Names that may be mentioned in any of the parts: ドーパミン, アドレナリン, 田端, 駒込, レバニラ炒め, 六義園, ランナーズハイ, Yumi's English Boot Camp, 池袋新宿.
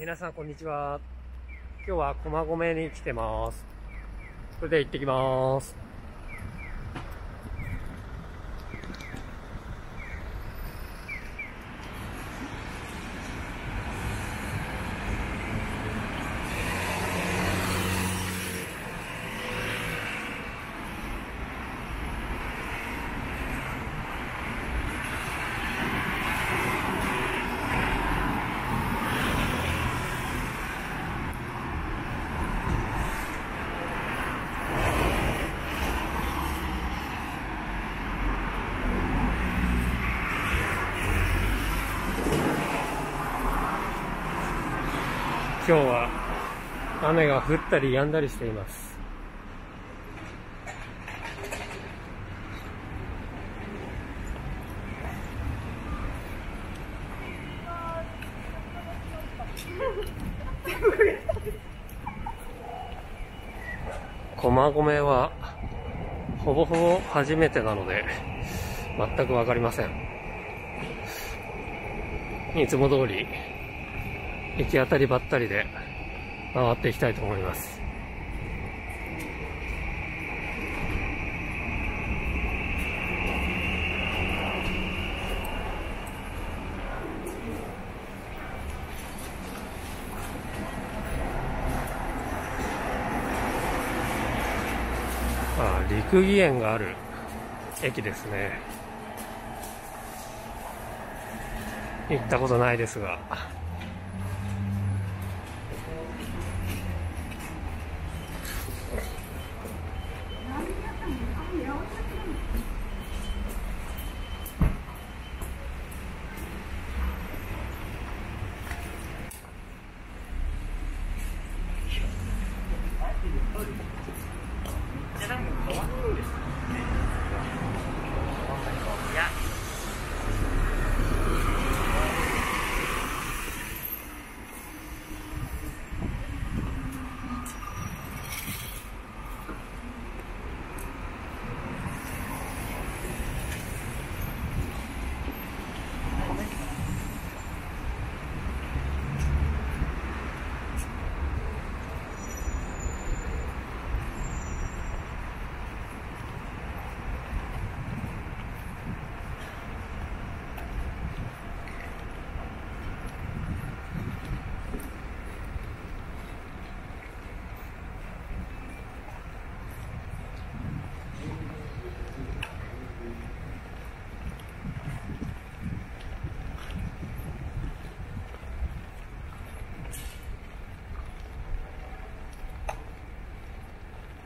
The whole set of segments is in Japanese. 皆さんこんにちは。今日は駒込に来てます。それで行ってきます。今日は雨が降ったり止んだりしています。駒込はほぼほぼ初めてなので全く分かりません。いつも通り行き当たりばったりで回っていきたいと思います。あ、六義園がある駅ですね。行ったことないですが。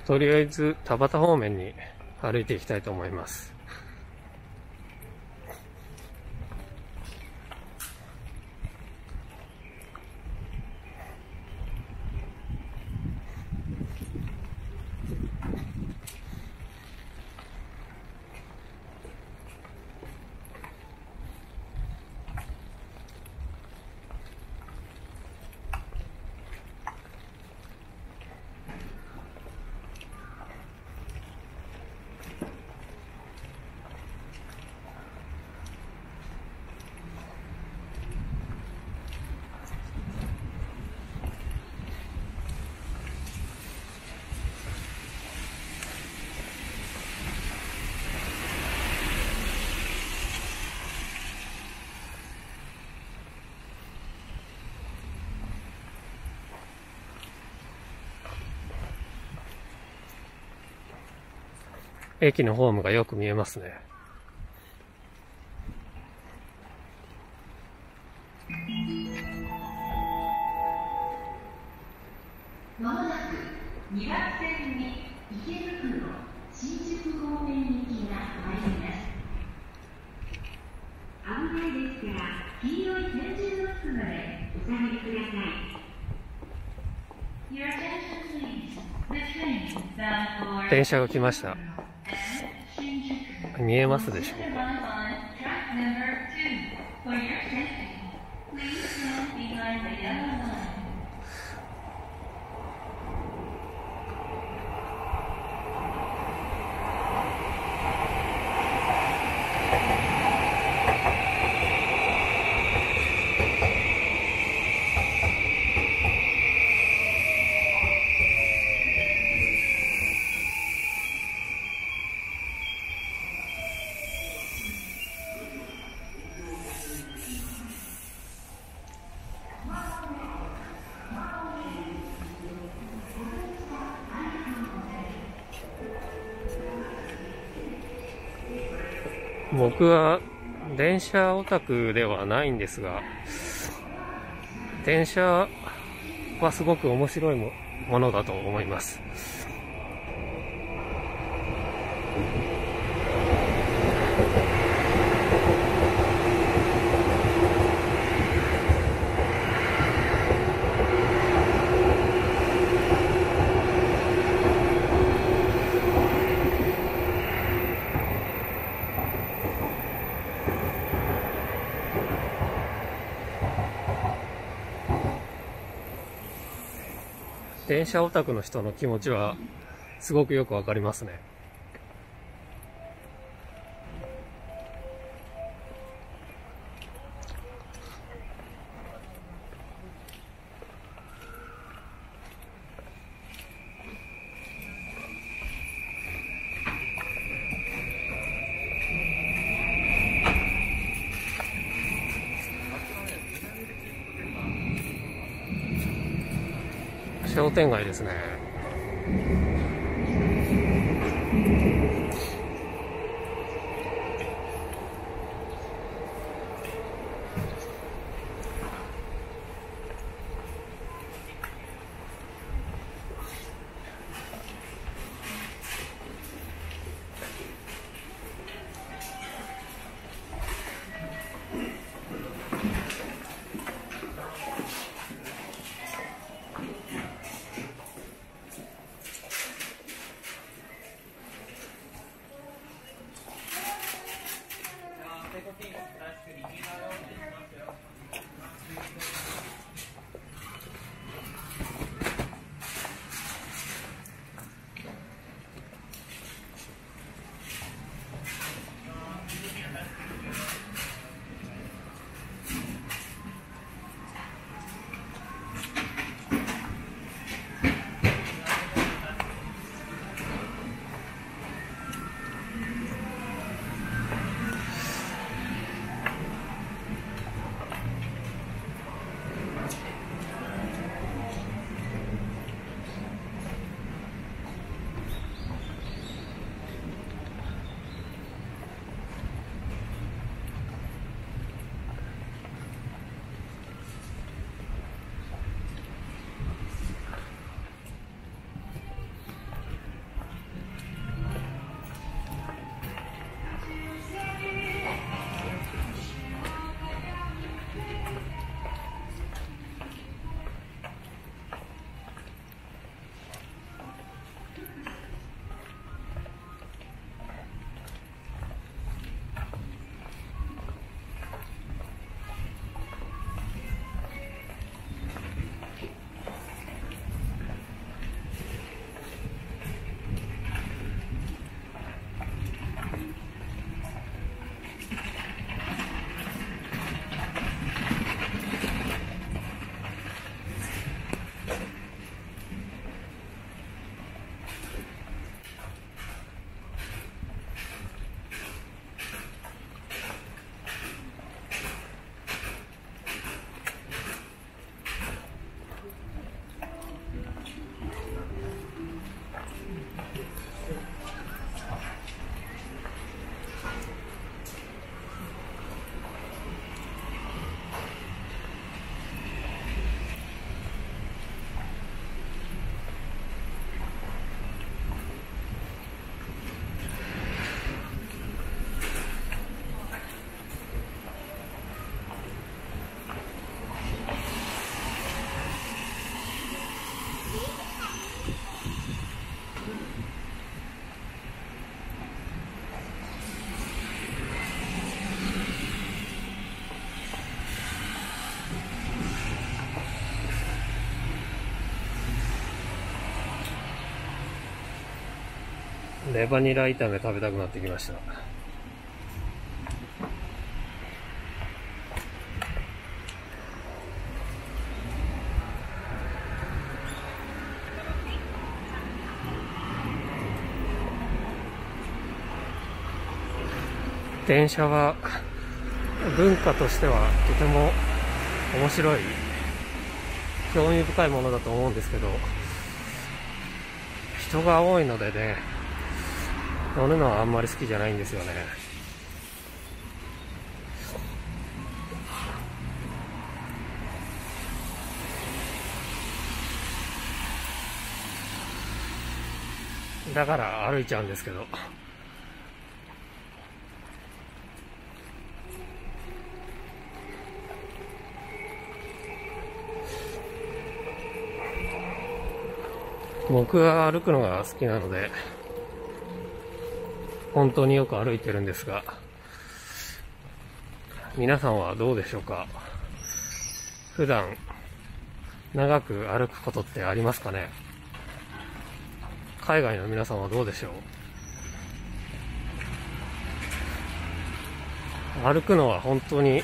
とりあえず田端方面に歩いていきたいと思います。駅のホームがよく見えますね。まもなく2番線に池袋新宿方面行きが参ります。危ないですから黄色い点字のつまでお下がりください。電車が来ました。見えますでしょうか。僕は電車オタクではないんですが、電車はすごく面白いものだと思います。電車オタクの人の気持ちはすごくよくわかりますね。商店街ですね。レバニラ炒め食べたくなってきました。電車は文化としてはとても面白い、興味深いものだと思うんですけど、人が多いのでね、乗るのはあんまり好きじゃないんですよね。だから歩いちゃうんですけど。僕は歩くのが好きなので、本当によく歩いてるんですが、皆さんはどうでしょうか？普段、長く歩くことってありますかね？海外の皆さんはどうでしょう？歩くのは本当に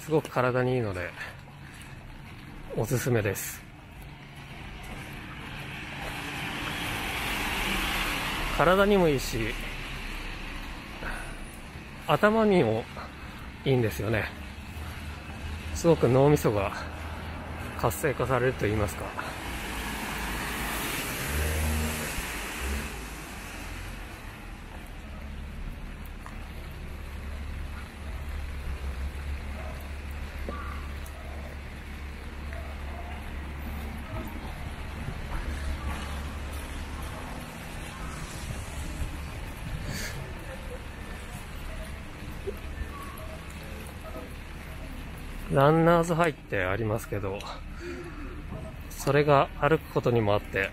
すごく体にいいので、おすすめです。体にもいいし、頭にもいいんですよね。すごく脳みそが活性化されると言いますか。ランナーズハイってありますけど、それが歩くことにもあって、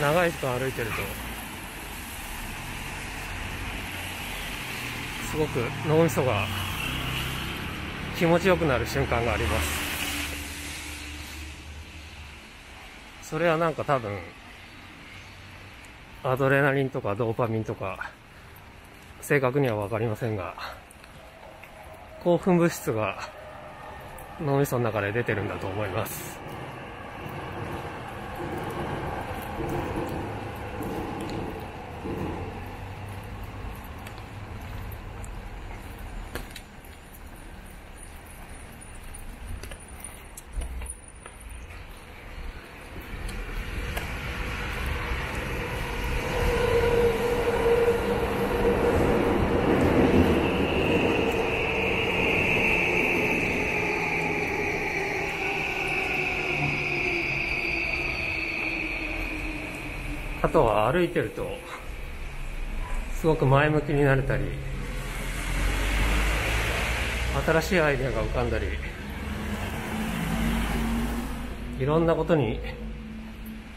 長い時間歩いてると、すごく脳みそが気持ちよくなる瞬間があります。それはなんか多分、アドレナリンとかドーパミンとか、正確にはわかりませんが、興奮物質が脳みその中で出てるんだと思います。あとは歩いてるとすごく前向きになれたり、新しいアイデアが浮かんだり、いろんなことに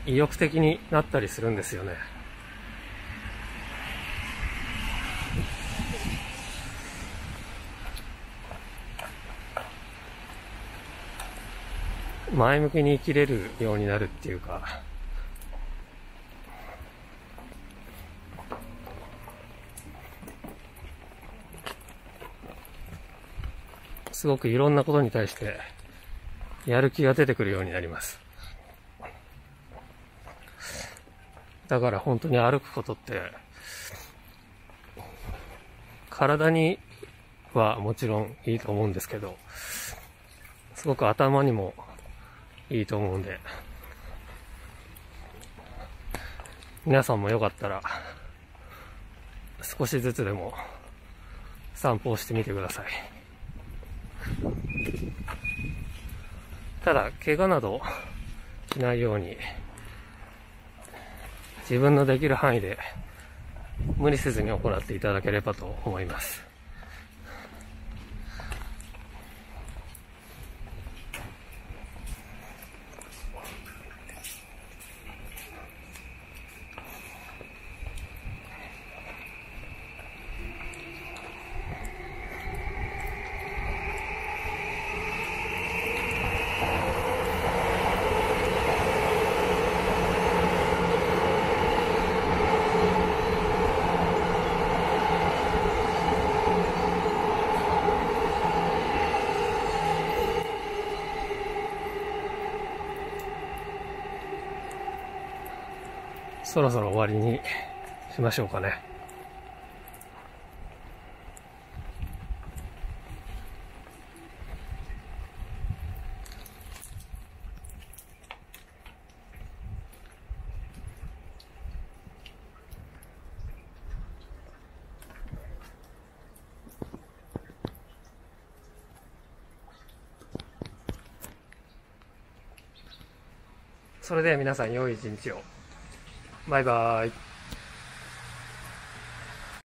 意欲的になったりするんですよね。前向きに生きれるようになるっていうか、すごくいろんなことに対してやる気が出てくるようになります。だから本当に歩くことって体にはもちろんいいと思うんですけど、すごく頭にもいいと思うんで、皆さんもよかったら少しずつでも散歩をしてみてください。ただ、怪我などしないように、自分のできる範囲で無理せずに行っていただければと思います。そろそろ終わりにしましょうかね。それでは皆さん良い一日を。バイバーイ。